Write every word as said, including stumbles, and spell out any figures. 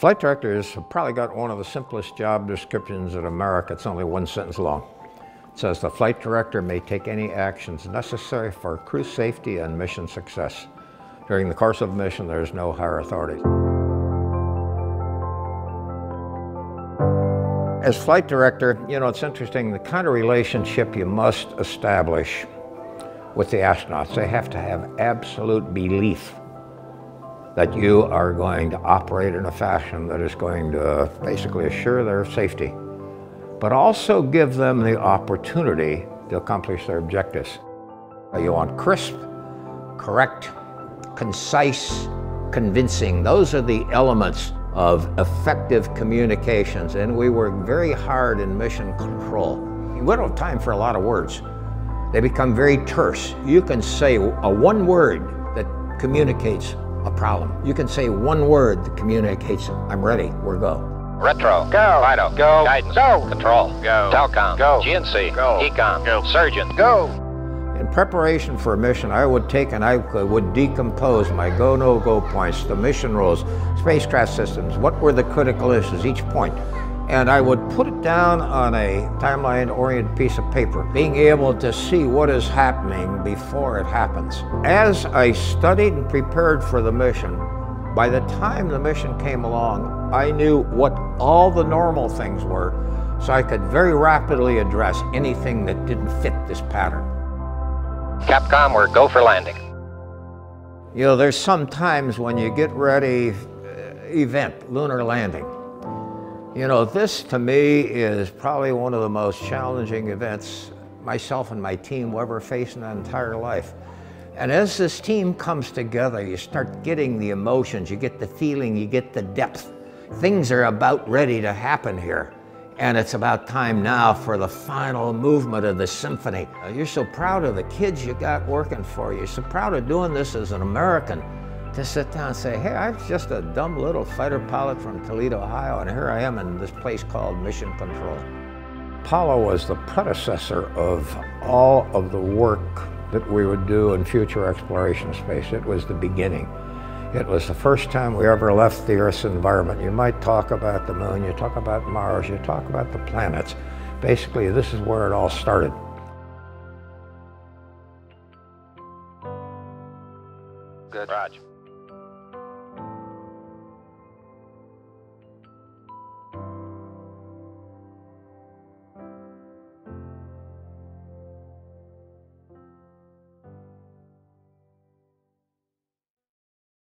Flight director has probably got one of the simplest job descriptions in America. It's only one sentence long. It says, the flight director may take any actions necessary for crew safety and mission success. During the course of mission, there is no higher authority. As flight director, you know, it's interesting, the kind of relationship you must establish with the astronauts. They have to have absolute belief that you are going to operate in a fashion that is going to basically assure their safety, but also give them the opportunity to accomplish their objectives. You want crisp, correct, concise, convincing. Those are the elements of effective communications, and we work very hard in mission control. We don't have time for a lot of words. They become very terse. You can say a one word that communicates a problem. You can say one word that communicates, I'm ready, we're go. Retro, go. Fido, go. Guidance, go. Control, go. Telecom, go. G N C, go. ECOM, go. Surgeon, go. In preparation for a mission, I would take and I would decompose my go, no go points, the mission rules, spacecraft systems, what were the critical issues, each point. And I would put it down on a timeline-oriented piece of paper, being able to see what is happening before it happens. As I studied and prepared for the mission, by the time the mission came along, I knew what all the normal things were, so I could very rapidly address anything that didn't fit this pattern. Capcom, we're go for landing. You know, there's some times when you get ready, uh, event, lunar landing. You know, this to me is probably one of the most challenging events myself and my team will ever face in our entire life. And as this team comes together, you start getting the emotions, you get the feeling, you get the depth. Things are about ready to happen here. And it's about time now for the final movement of the symphony. You're so proud of the kids you got working for you. You're so proud of doing this as an American. To sit down and say, hey, I was just a dumb little fighter pilot from Toledo, Ohio, and here I am in this place called Mission Control. Apollo was the predecessor of all of the work that we would do in future exploration space. It was the beginning. It was the first time we ever left the Earth's environment. You might talk about the moon, you talk about Mars, you talk about the planets. Basically, this is where it all started. Good. Roger.